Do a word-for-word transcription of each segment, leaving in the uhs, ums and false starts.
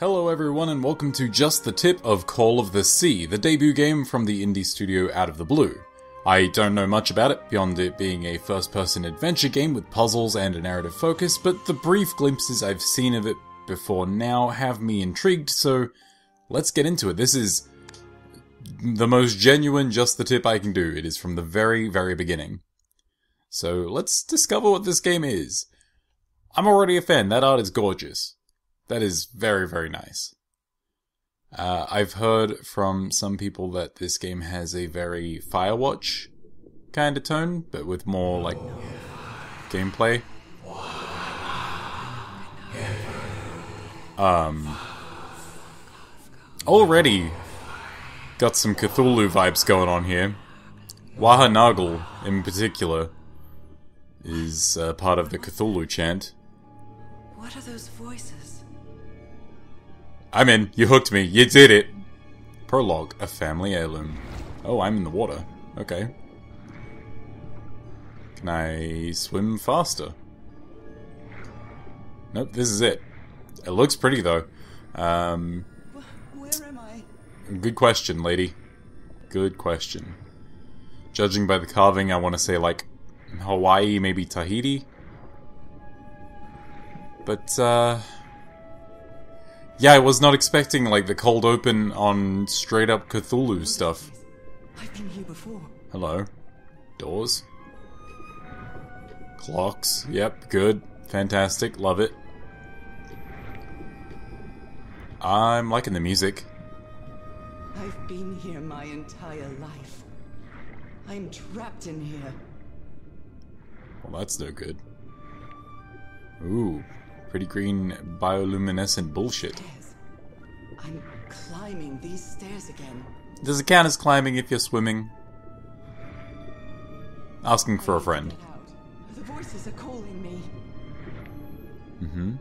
Hello everyone and welcome to Just The Tip of Call of the Sea, the debut game from the indie studio Out of the Blue. I don't know much about it beyond it being a first-person adventure game with puzzles and a narrative focus, but the brief glimpses I've seen of it before now have me intrigued, so let's get into it. This is the most genuine Just The Tip I can do. It is from the very, very beginning. So let's discover what this game is. I'm already a fan. That art is gorgeous. That is very, very nice. Uh, I've heard from some people that this game has a very Firewatch kind of tone, but with more, like, gameplay. Um, already got some Cthulhu vibes going on here. Waha Nagel, in particular, is uh, part of the Cthulhu chant. What are those voices? I'm in. You hooked me. You did it. Prologue. A family heirloom. Oh, I'm in the water. Okay. Can I swim faster? Nope, this is it. It looks pretty, though. Um, Where am I? Good question, lady. Good question. Judging by the carving, I want to say, like, Hawaii, maybe Tahiti. But, uh... yeah, I was not expecting, like, the cold open on straight-up Cthulhu stuff. I've been here before. Hello. Doors. Clocks. Yep, good. Fantastic. Love it. I'm liking the music. I've been here my entire life. I'm trapped in here. Well, that's no good. Ooh. Pretty green bioluminescent bullshit. I'm climbing these stairs again. Does it count as climbing if you're swimming? Asking for a friend. The voices are calling me. Mm-hmm.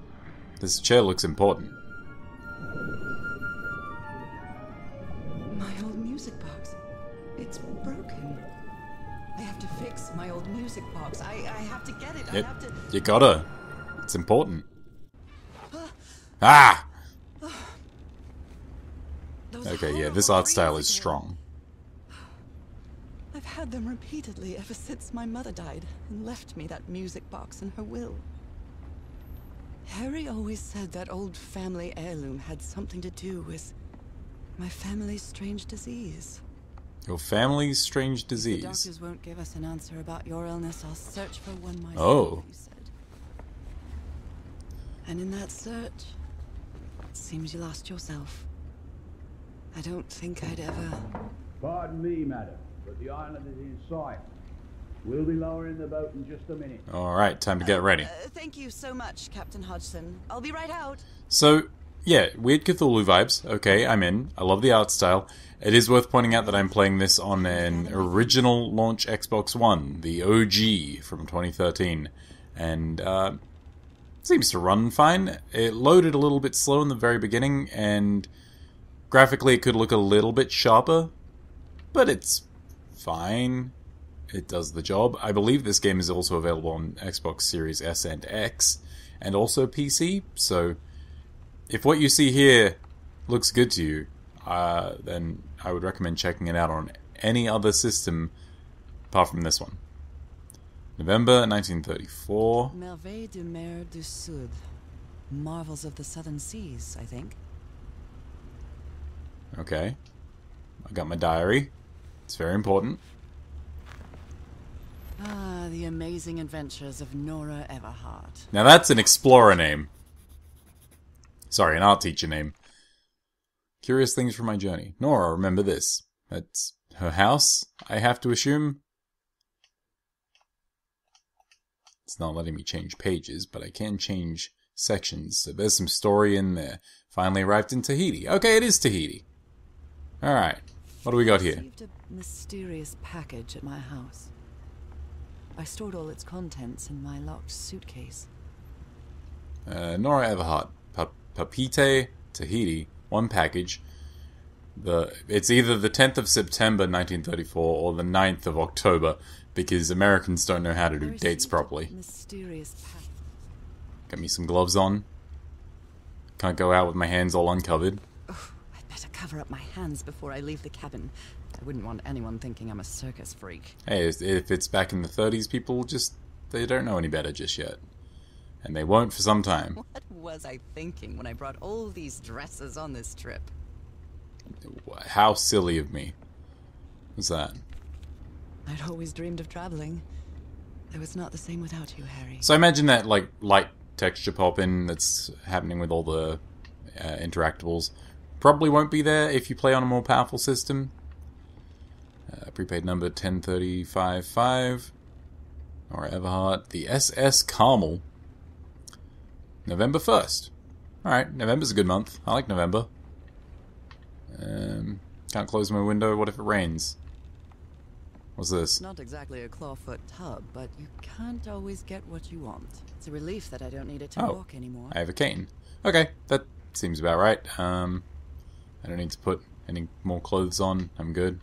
This chair looks important. My old music box. It's broken. I have to fix my old music box. I, I have to get it. Yep. I have to... You gotta. It's important. Ah! Okay, yeah, this art style is strong. I've had them repeatedly ever since my mother died and left me that music box in her will. Harry always said that old family heirloom had something to do with my family's strange disease. Your family's strange disease? The doctors won't give us an answer about your illness. I'll search for one myself. Oh. And in that search, it seems you lost yourself. I don't think I'd ever... Pardon me, madam, but the island is in sight. We'll be lowering the boat in just a minute. Alright, time to get ready. Uh, uh, thank you so much, Captain Hodgson. I'll be right out. So, yeah, weird Cthulhu vibes. Okay, I'm in. I love the art style. It is worth pointing out that I'm playing this on an original launch Xbox One, the O G from twenty thirteen. And, uh... seems to run fine. It loaded a little bit slow in the very beginning, and graphically it could look a little bit sharper, but it's fine. It does the job. I believe this game is also available on Xbox Series S and X, and also P C, so if what you see here looks good to you, uh, then I would recommend checking it out on any other system apart from this one. November nineteen thirty-four. Merveille de Mer du Sud. Marvels of the Southern Seas, I think. Okay. I got my diary. It's very important. Ah, the amazing adventures of Nora Everhart. Now that's an explorer name. Sorry, an art teacher name. Curious things from my journey. Nora, remember this. That's her house, I have to assume. It's not letting me change pages, but I can change sections, so there's some story in there. Finally arrived in Tahiti. Okay, it is Tahiti. Alright, what do we got here? I received a mysterious package at my house. I stored all its contents in my locked suitcase. Uh, Nora Everhart, Papeete, Tahiti, one package. The, it's either the tenth of September nineteen thirty-four or the ninth of October, because Americans don't know how to do dates properly. Got me some gloves on. Can't go out with my hands all uncovered. Oh, I'd better cover up my hands before I leave the cabin. I wouldn't want anyone thinking I'm a circus freak. Hey, if it's back in the thirties, people just... they don't know any better just yet. And they won't for some time. What was I thinking when I brought all these dresses on this trip? How silly of me. What's that? I'd always dreamed of traveling. Though it's not the same without you, Harry. So I imagine that, like, light texture popping that's happening with all the uh, interactables probably won't be there if you play on a more powerful system. Uh, prepaid number one oh three five five. Nora Everhart. The S S Carmel. November first. Alright, November's a good month. I like November. Um, can't close my window. What if it rains? What's this? Not exactly a clawfoot tub, but you can't always get what you want. It's a relief that I don't need it to oh, walk anymore. I have a cane. Okay, that seems about right. Um, I don't need to put any more clothes on. I'm good.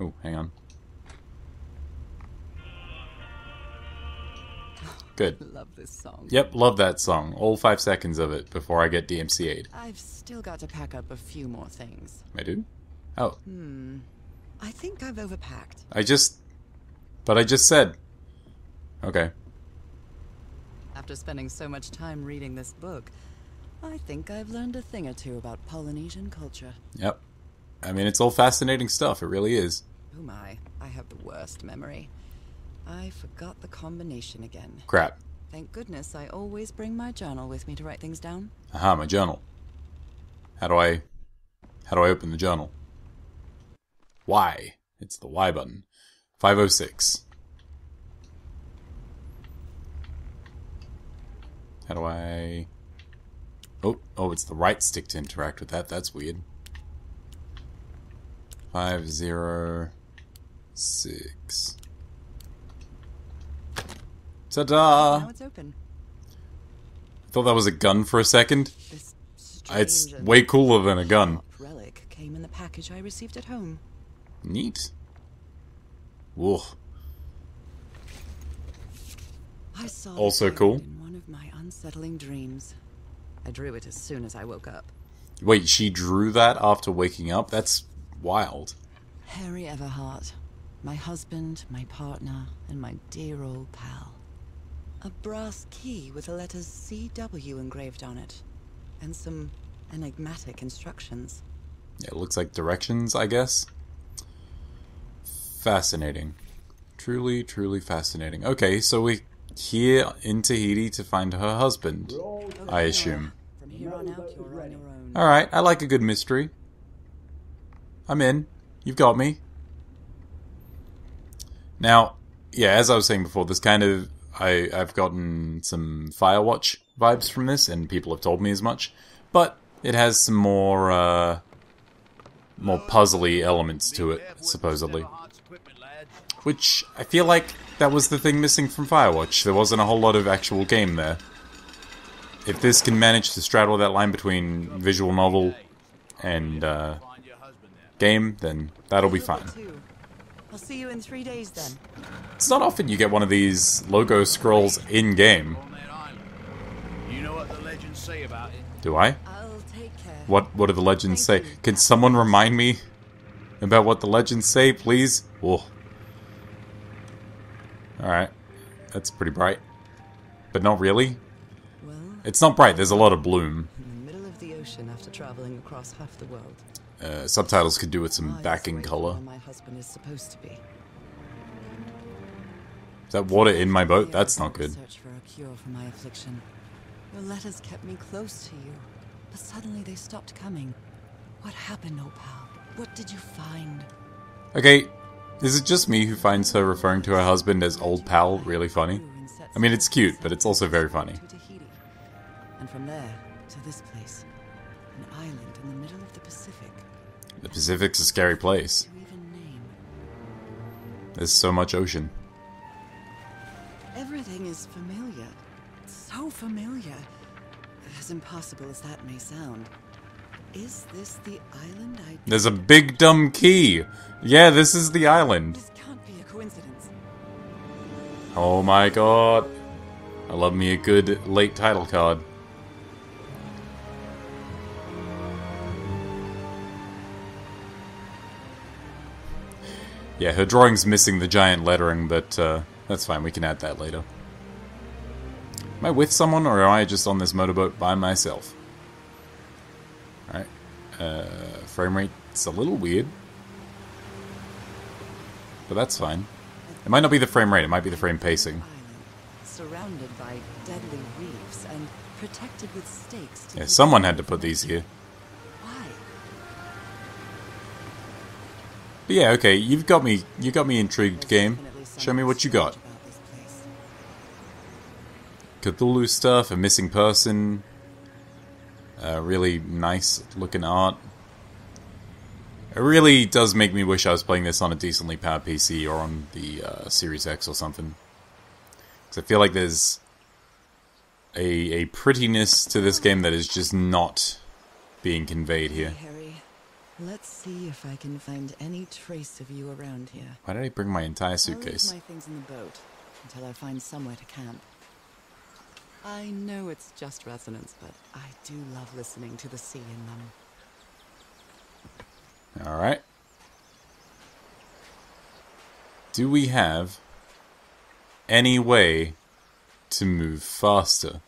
Oh, hang on. Good. Love this song. Yep, love that song. All five seconds of it before I get D M C A'd. I've still got to pack up a few more things. I do? Oh. Hmm. I think I've overpacked. I just... But I just said... Okay. After spending so much time reading this book, I think I've learned a thing or two about Polynesian culture. Yep. I mean, it's all fascinating stuff. It really is. Oh my. I have the worst memory. I forgot the combination again. Crap. Thank goodness I always bring my journal with me to write things down. Aha, my journal. How do I... How do I open the journal? Y. It's the Y button. five oh six. How do I... Oh, oh, it's the right stick to interact with that. That's weird. five zero six. Ta-da! Now it's open. I thought that was a gun for a second. This it's way cooler than a gun. Relic came in the package I received at home. Neat. Whoa. I saw also cool. In one of my unsettling dreams. I drew it as soon as I woke up. Wait, she drew that after waking up? That's wild. Harry Everhart, my husband, my partner, and my dear old pal. A brass key with the letters C W engraved on it, and some enigmatic instructions. Yeah, it looks like directions, I guess. Fascinating. Truly, truly fascinating. Okay, so we're here in Tahiti to find her husband, okay, I assume. From here on out, you're on your own. Alright, I like a good mystery. I'm in. You've got me. Now, yeah, as I was saying before, this kind of... I, I've gotten some Firewatch vibes from this, and people have told me as much. But it has some more, uh, more puzzly elements to it, supposedly. Which, I feel like that was the thing missing from Firewatch. There wasn't a whole lot of actual game there. If this can manage to straddle that line between visual novel and uh, game, then that'll be fine. I'll see you in three days then. It's not often you get one of these logo scrolls in-game. You know what the legends say about it. Do I? I'll take care. What what do the legends Thank say? You. Can someone remind me about what the legends say, please? Whoa. Alright. That's pretty bright. But not really. Well, it's not bright, there's a lot of bloom. In the middle of the ocean after traveling across half the world. Uh, subtitles could do with some backing color. My husband is supposed to be. Is that water in my boat? That's not good. Search for a cure for my affliction. Your letters kept me close to you, but suddenly they stopped coming. What happened, old pal? What did you find? Okay, is it just me who finds her referring to her husband as old pal really funny? I mean, it's cute, but it's also very funny. And from there to this place, an island in the middle of the Pacific. The Pacific's a scary place. There's so much ocean. Everything is familiar. So familiar. As impossible as that may sound. Is this the island I... There's a big dumb key! Yeah, this is the island. This can't be a coincidence. Oh my god. I love me a good late title card. Yeah, her drawing's missing the giant lettering, but uh, that's fine, we can add that later. Am I with someone, or am I just on this motorboat by myself? Alright. Uh, frame rate's a little weird. But that's fine. It might not be the frame rate, it might be the frame pacing. Surrounded by deadly reefs and protected with stakes. Yeah, someone had to put these here. Why? But yeah, okay, you've got me you got me intrigued, game. Show me what you got. Cthulhu stuff, a missing person, uh, really nice looking art. It really does make me wish I was playing this on a decently powered P C or on the uh, Series X or something. Because I feel like there's a, a prettiness to this game that is just not being conveyed here. Hey, Harry, let's see if I can find any trace of you around here. Why did I bring my entire suitcase? I'll leave my things in the boat until I find somewhere to camp. I know it's just resonance, but I do love listening to the sea in them. Alright. Do we have any way to move faster?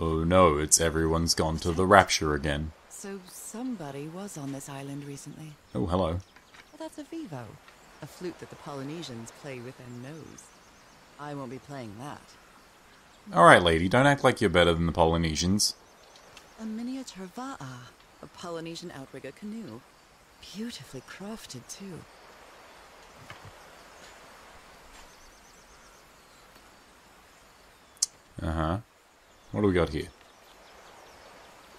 Oh no, it's everyone's gone to the rapture again. So somebody was on this island recently. Oh, hello. Well, that's a vivo, a flute that the Polynesians play with their nose. I won't be playing that. Alright, lady, don't act like you're better than the Polynesians. A miniature va'a, a Polynesian outrigger canoe. Beautifully crafted, too. Uh-huh. What do we got here?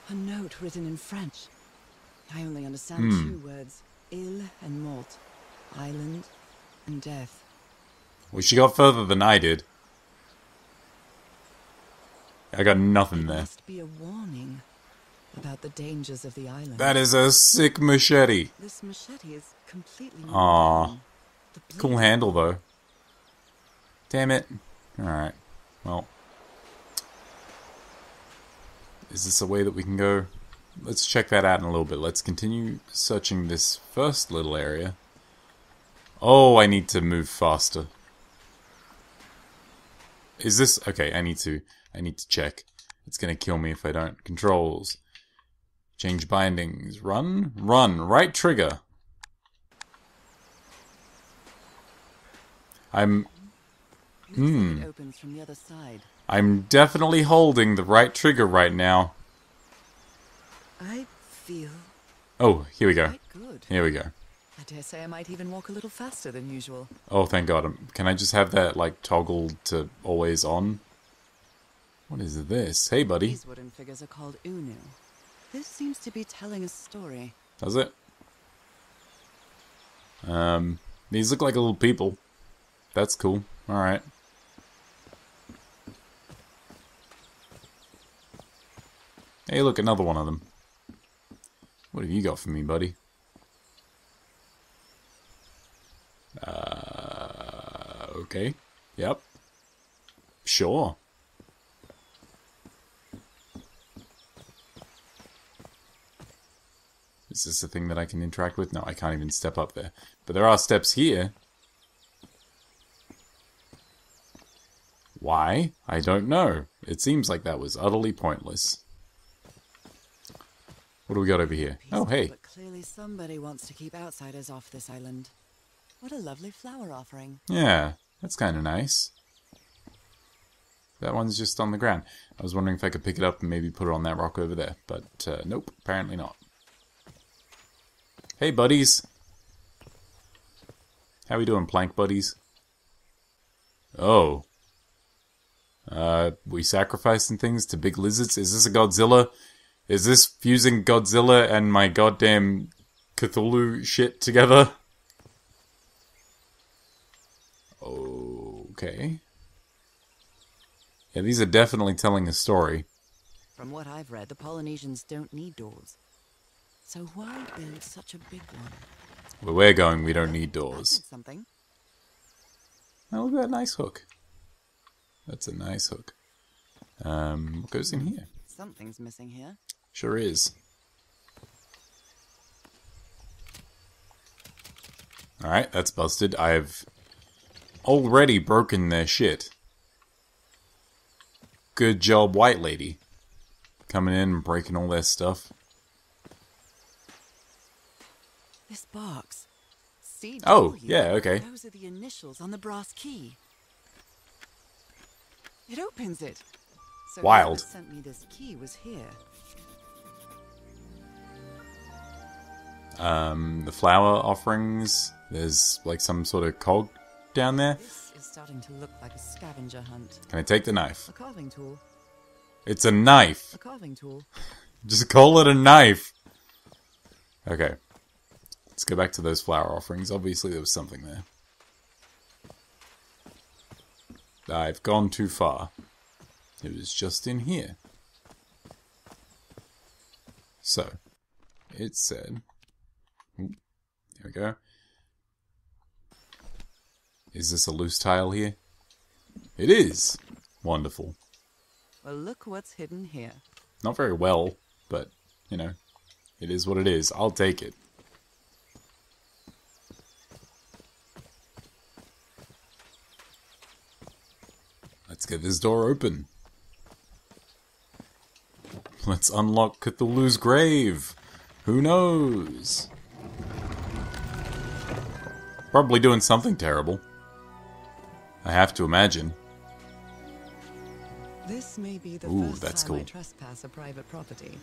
A note written in French. I only understand hmm. two words. Île and mort. Island and death. Well, she got further than I did. I got nothing there. It must be a warning about the dangers of the island. That is a sick machete. This machete is completely Aww. Cool handle though. Damn it. Alright. Well. Is this a way that we can go? Let's check that out in a little bit. Let's continue searching this first little area. Oh, I need to move faster. Is this okay, I need to I need to check. It's gonna kill me if I don't. Controls. Change bindings. Run. Run. Right trigger. I'm... Hmm. I'm definitely holding the right trigger right now. I feel... Oh, here we go. Here we go. I dare say I might even walk a little faster than usual. Oh, thank God. Can I just have that, like, toggled to always on? What is this? Hey, buddy. These wooden figures are called unu. This seems to be telling a story. Does it? Um, these look like little people. That's cool. All right. Hey, look, another one of them. What have you got for me, buddy? Uh, okay. Yep. Sure. Is this a thing that I can interact with? No, I can't even step up there. But there are steps here. Why? I don't know. It seems like that was utterly pointless. What do we got over here? Oh, hey. But clearly somebody wants to keep outsiders off this island. What a lovely flower offering. Yeah, that's kind of nice. That one's just on the ground. I was wondering if I could pick it up and maybe put it on that rock over there. But uh, nope, apparently not. Hey, buddies. How we doing, plank buddies? Oh. Uh, we sacrificing things to big lizards? Is this a Godzilla? Is this fusing Godzilla and my goddamn Cthulhu shit together? Okay. Yeah, these are definitely telling a story. From what I've read, the Polynesians don't need doors. So why build such a big one? Where we're going, we don't need doors. Something. Oh, look at that nice hook. That's a nice hook. Um, what goes in here? Something's missing here. Sure is. Alright, that's busted. I've already broken their shit. Good job, white lady. Coming in and breaking all their stuff. This box. C W. Oh, yeah, okay. Those are the initials on the brass key. It opens it. So wild. Whoever sent me this key was here. Um, the flower offerings. There's like some sort of cog down there. This is starting to look like a scavenger hunt. Can I take the knife? A carving tool. It's a knife. A carving tool. Just call it a knife. Okay. Let's go back to those flower offerings. Obviously there was something there. I've gone too far. It was just in here. So, it said... Ooh, there we go. Is this a loose tile here? It is! Wonderful. Well, look what's hidden here. Not very well, but, you know, it is what it is. I'll take it. Let's get this door open. Let's unlock Cthulhu's grave. Who knows? Probably doing something terrible. I have to imagine. This may be the Ooh, first that's time cool. I trespass a private property.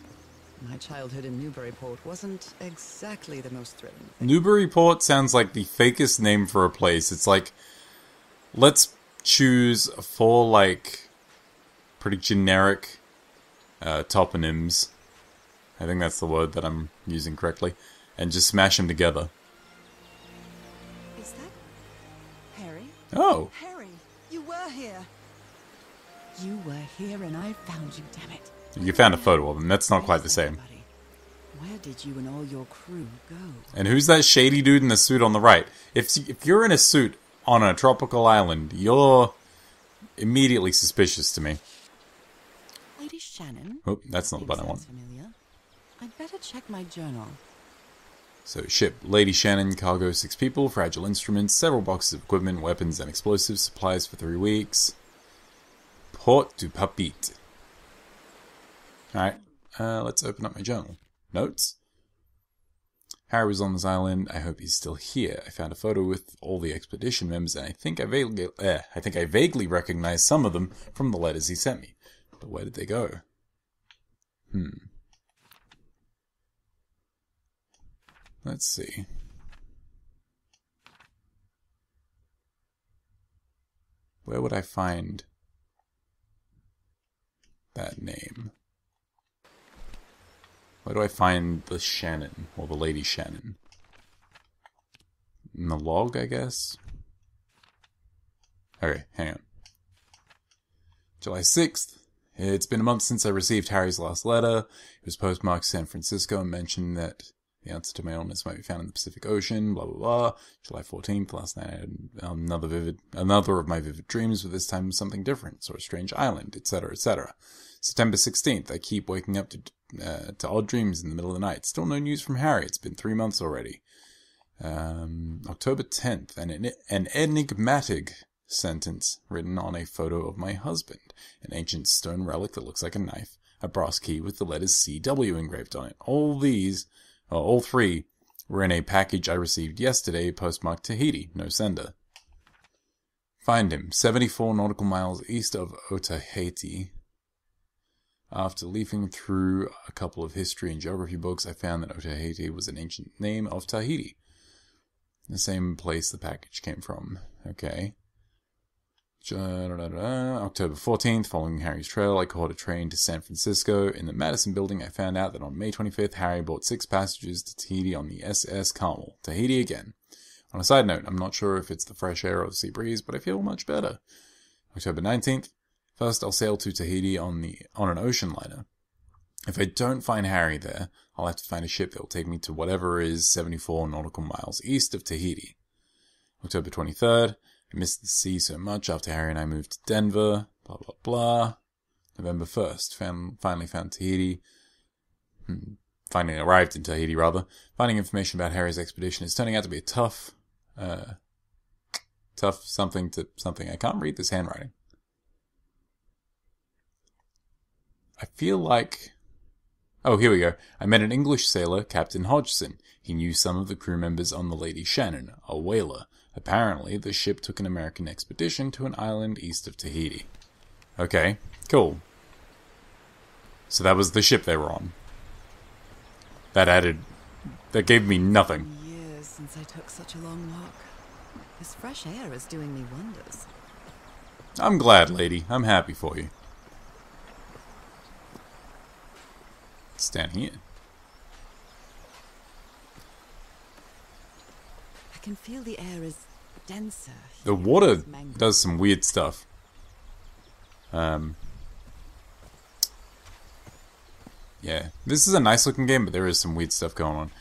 My childhood in Newburyport wasn't exactly the most thrilling thing. Newburyport sounds like the fakest name for a place. It's like, let's choose four, like, pretty generic uh, toponyms. I think that's the word that I'm using correctly. And just smash them together. Is that Harry? Oh! Harry, you were here. You were here and I found you, damn it. You found a photo of him. That's not quite the same. Where did you and all your crew go? And who's that shady dude in the suit on the right? If, if you're in a suit on a tropical island, you're immediately suspicious to me. Lady Shannon? Oh, that's not the button I want. Familiar. I'd better check my journal. So, ship. Lady Shannon, cargo, six people, fragile instruments, several boxes of equipment, weapons and explosives, supplies for three weeks. Port to Papeete. Alright, uh, let's open up my journal. Notes. Harry was on this island. I hope he's still here. I found a photo with all the expedition members, and I think I vaguely, uh, I think I vaguely recognize some of them from the letters he sent me. But where did they go? Hmm. Let's see. Where would I find... that name. Where do I find the Shannon, or the Lady Shannon? In the log, I guess? Okay, hang on. July sixth. It's been a month since I received Harry's last letter. It was postmarked San Francisco and mentioned that the answer to my illness might be found in the Pacific Ocean, blah blah blah. July fourteenth, last night I had another vivid, another of my vivid dreams, but this time something different, saw a strange island, et cetera, et cetera. September sixteenth, I keep waking up to, uh, to odd dreams in the middle of the night. Still no news from Harry, it's been three months already. Um, October tenth, an, an enigmatic sentence written on a photo of my husband, an ancient stone relic that looks like a knife, a brass key with the letters C W engraved on it. All these... Uh, all three were in a package I received yesterday, postmarked Tahiti, no sender. Find him, seventy-four nautical miles east of Otaheite. After leafing through a couple of history and geography books, I found that Otaheite was an ancient name of Tahiti. The same place the package came from. Okay. October fourteenth, following Harry's trail, I caught a train to San Francisco. In the Madison building, I found out that on May twenty-fifth, Harry bought six passengers to Tahiti on the S S Carmel. Tahiti again. On a side note, I'm not sure if it's the fresh air or the sea breeze, but I feel much better. October nineteenth, first I'll sail to Tahiti on the on an ocean liner. If I don't find Harry there, I'll have to find a ship that will take me to whatever is seventy-four nautical miles east of Tahiti. October twenty-third, I missed the sea so much after Harry and I moved to Denver, blah blah blah. November first, found, finally found Tahiti, hmm, finally arrived in Tahiti rather. Finding information about Harry's expedition is turning out to be a tough Uh, tough something to something. I can't read this handwriting. I feel like... Oh, here we go. I met an English sailor, Captain Hodgson. He knew some of the crew members on the Lady Shannon, a whaler. Apparently, the ship took an American expedition to an island east of Tahiti. Okay, cool. So that was the ship they were on. That added... That gave me nothing. Years since I took such a long walk. This fresh air is doing me wonders. I'm glad, lady. I'm happy for you. It's down here. I can feel the air is denser. The water does some weird stuff. Um... Yeah, this is a nice looking game, but there is some weird stuff going on.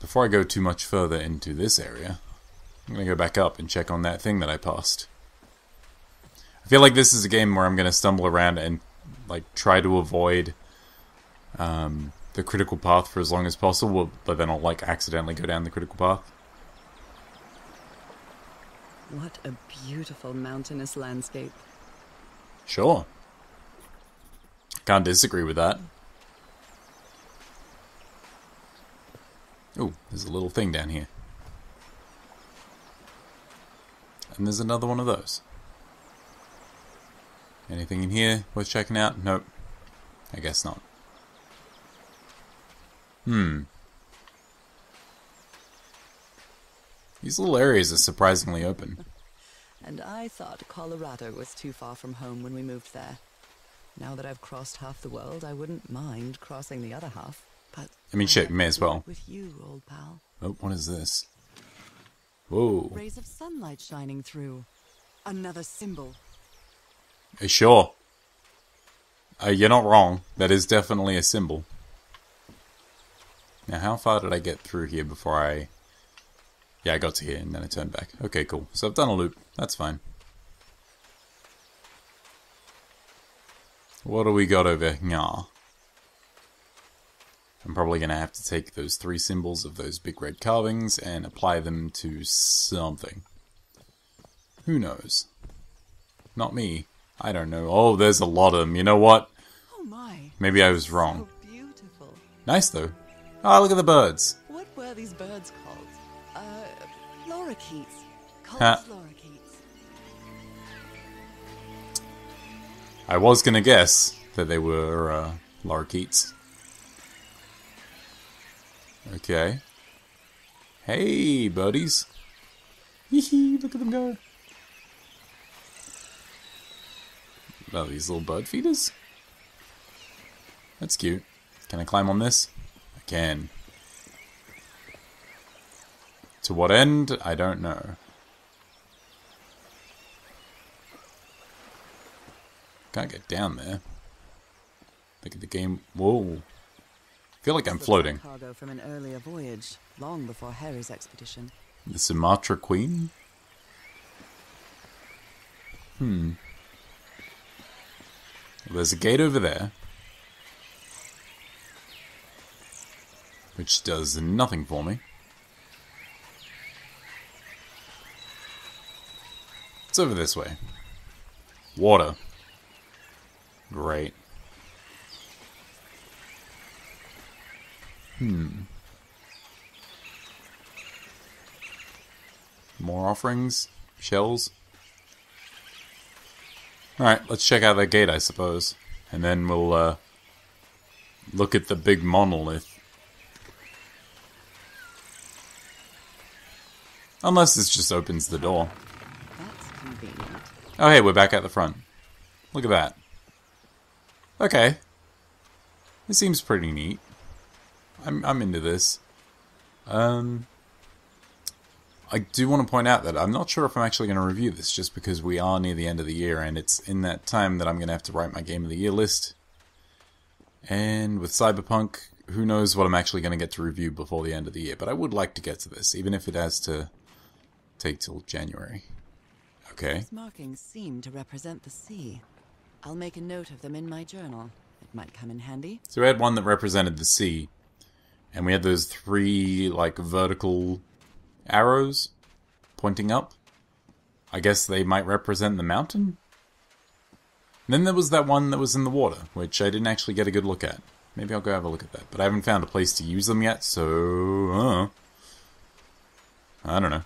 Before I go too much further into this area, I'm going to go back up and check on that thing that I passed. I feel like this is a game where I'm going to stumble around and like try to avoid um, the critical path for as long as possible, but then I'll like accidentally go down the critical path. What a beautiful mountainous landscape. Sure. Can't disagree with that. Oh, there's a little thing down here. And there's another one of those. Anything in here worth checking out? Nope. I guess not. Hmm. These little areas are surprisingly open. And I thought Colorado was too far from home when we moved there. Now that I've crossed half the world, I wouldn't mind crossing the other half. But I mean, shit, may as well. With you, old pal. Oh, what is this? Whoa. Rays of sunlight shining through. Another symbol. Uh, sure. Uh, you're not wrong. That is definitely a symbol. Now, how far did I get through here before I... Yeah, I got to here and then I turned back. Okay, cool. So I've done a loop. That's fine. What do we got over here? I'm probably going to have to take those three symbols of those big red carvings and apply them to something. Who knows? Not me. I don't know. Oh, there's a lot of them. You know what? Oh my. Maybe I was wrong. So beautiful. Nice, though. Ah, oh, look at the birds. What were these birds called? Uh, lorikeets. Called lorikeets. I was going to guess that they were uh, lorikeets. Okay. Hey, buddies. Hee-hee, look at them go. Are these little bird feeders? That's cute. Can I climb on this? I can. To what end? I don't know. Can't get down there. Look at the game. Whoa. I feel like I'm floating. Cargo from an earlier voyage, long before Harry's expedition. The Sumatra Queen? Hmm. Well, there's a gate over there. Which does nothing for me. It's over this way. Water. Great. Hmm. More offerings? Shells? Alright, let's check out that gate, I suppose. And then we'll, uh... look at the big monolith. Unless this just opens the door. That's convenient. Oh hey, we're back at the front. Look at that. Okay. This seems pretty neat. I'm, I'm into this. Um, I do want to point out that I'm not sure if I'm actually going to review this just because we are near the end of the year and it's in that time that I'm going to have to write my Game of the Year list. And with Cyberpunk, who knows what I'm actually going to get to review before the end of the year. But I would like to get to this, even if it has to take till January. Okay. These markings seem to represent the sea. I'll make a note of them in my journal. It might come in handy. So we had one that represented the sea. And we had those three, like, vertical arrows. pointing up. I guess they might represent the mountain? And then there was that one that was in the water, which I didn't actually get a good look at. Maybe I'll go have a look at that, but I haven't found a place to use them yet, so... Uh, I don't know.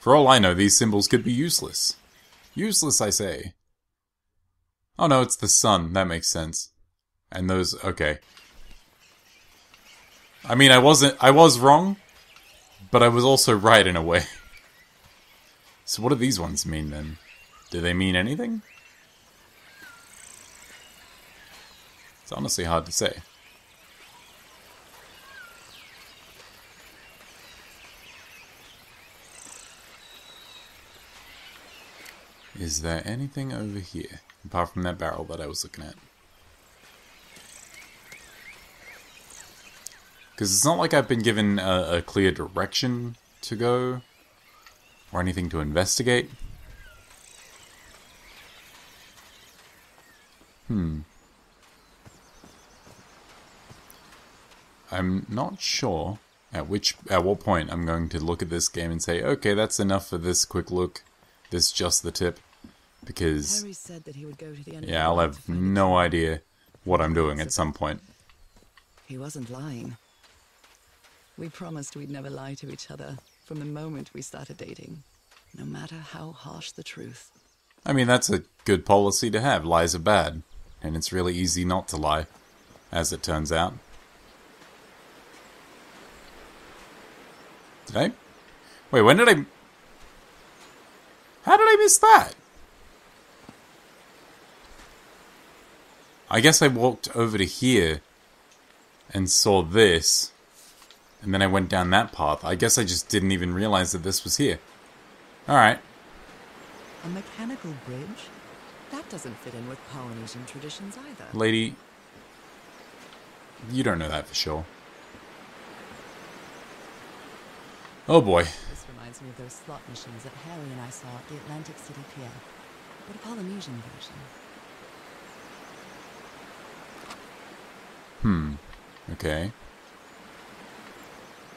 For all I know, these symbols could be useless. Useless, I say. Oh no, it's the sun. That makes sense. And those... okay. I mean, I wasn't... I was wrong, but I was also right in a way. So what do these ones mean, then? Do they mean anything? It's honestly hard to say. Is there anything over here? Apart from that barrel that I was looking at. Because it's not like I've been given a, a clear direction to go. Or anything to investigate. Hmm. I'm not sure at which at what point I'm going to look at this game and say, okay, that's enough for this quick look. This just the tip. Because, Harry said that he would go to the end yeah, I'll have no idea what I'm doing at some point. He wasn't lying. We promised we'd never lie to each other from the moment we started dating, no matter how harsh the truth. I mean, that's a good policy to have. Lies are bad, and it's really easy not to lie, as it turns out. Did I? Wait, when did I... How did I miss that? I guess I walked over to here and saw this, and then I went down that path. I guess I just didn't even realize that this was here. Alright. A mechanical bridge? That doesn't fit in with Polynesian traditions either. Lady, you don't know that for sure. Oh boy. This reminds me of those slot machines that Harry and I saw at the Atlantic City Pier, but a Polynesian version. Hmm. Okay.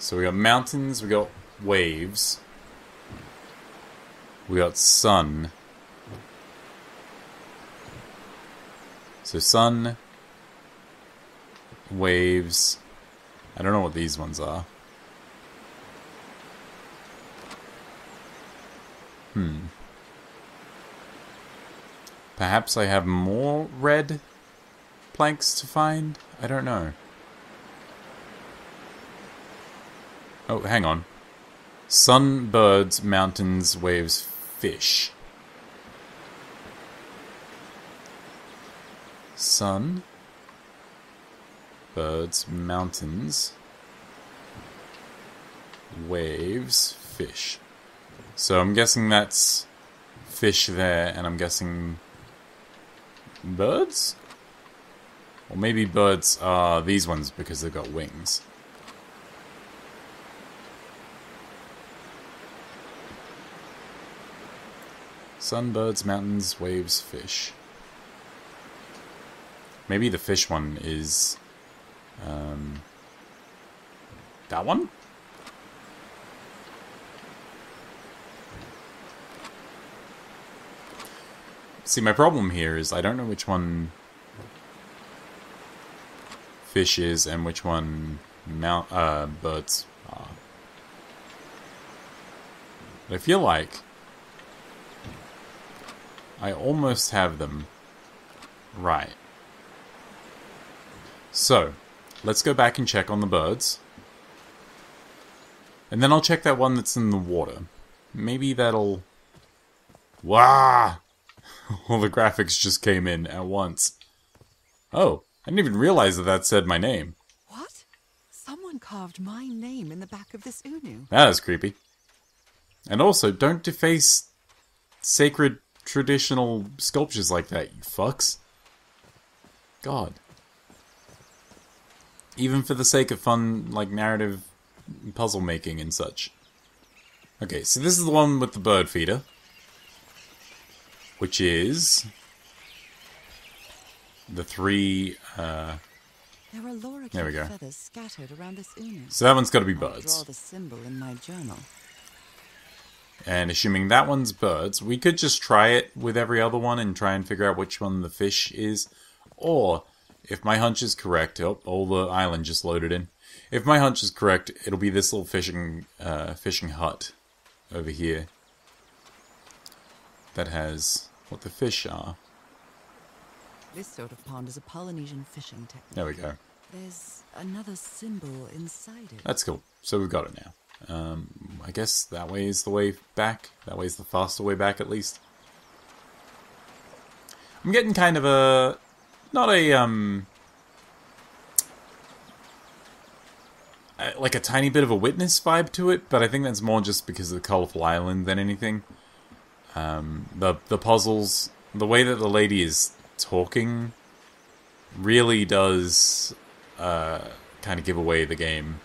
So we got mountains, we got waves, we got sun. So sun, waves, I don't know what these ones are. Hmm. Perhaps I have more red planks to find? I don't know. Oh, hang on. Sun, birds, mountains, waves, fish. Sun, birds, mountains, waves, fish. So I'm guessing that's fish there, and I'm guessing birds? Or maybe birds are these ones because they've got wings. Sun, birds, mountains, waves, fish. Maybe the fish one is... Um, that one? See, my problem here is I don't know which one... fish is and which one mount, uh, birds are. But I feel like I almost have them right. So, let's go back and check on the birds. And then I'll check that one that's in the water. Maybe that'll... Wah! All the graphics just came in at once. Oh. I didn't even realize that that said my name. What? Someone carved my name in the back of this unu. That is creepy. And also, don't deface sacred traditional sculptures like that, you fucks. God. Even for the sake of fun, like, narrative puzzle making and such. Okay, so this is the one with the bird feeder. Which is... the three, uh, There are lorikeet feathers scattered around this unu. So that one's got to be birds. I'll draw the symbol in my journal. And assuming that one's birds, we could just try it with every other one and try and figure out which one the fish is. Or, if my hunch is correct, oh, all the island just loaded in. If my hunch is correct, it'll be this little fishing uh, fishing hut over here that has what the fish are. This sort of pond is a Polynesian fishing technique. There we go. There's another symbol inside it. That's cool. So we've got it now. Um, I guess that way is the way back. That way is the faster way back, at least. I'm getting kind of a... Not a, um... A, like a tiny bit of a Witness vibe to it, but I think that's more just because of the colourful island than anything. Um, the, the puzzles... The way that the lady is talking really does uh, kind of give away the game,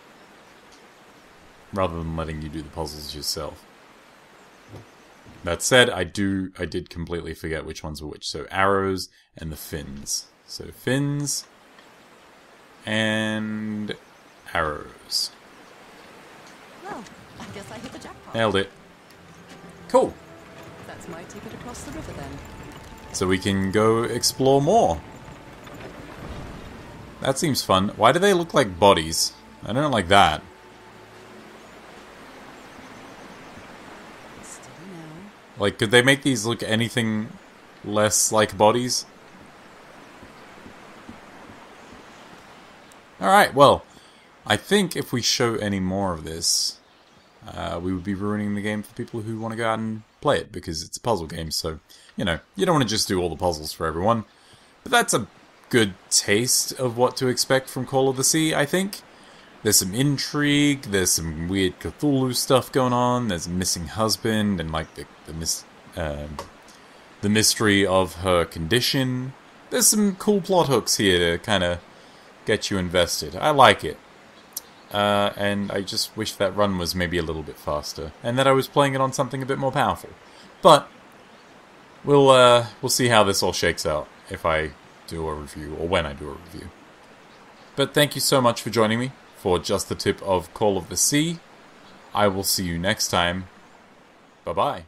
rather than letting you do the puzzles yourself. That said, I do I did completely forget which ones were which. So arrows and the fins. So fins and arrows. Well, I guess I hit the jackpot. Nailed it. Cool. That's my ticket across the river then. So we can go explore more. That seems fun. Why do they look like bodies? I don't like that. Like, could they make these look anything less like bodies? Alright, well, I think if we show any more of this, uh, we would be ruining the game for people who want to go out and play it, because it's a puzzle game, so, you know, you don't want to just do all the puzzles for everyone. But that's a good taste of what to expect from Call of the Sea, I think. There's some intrigue, there's some weird Cthulhu stuff going on, there's a missing husband, and like the the, mis uh, the mystery of her condition. There's some cool plot hooks here to kind of get you invested. I like it. Uh, and I just wish that run was maybe a little bit faster, and that I was playing it on something a bit more powerful. But, we'll, uh, we'll see how this all shakes out if I do a review, or when I do a review. But thank you so much for joining me for Just the Tip of Call of the Sea. I will see you next time. Bye-bye.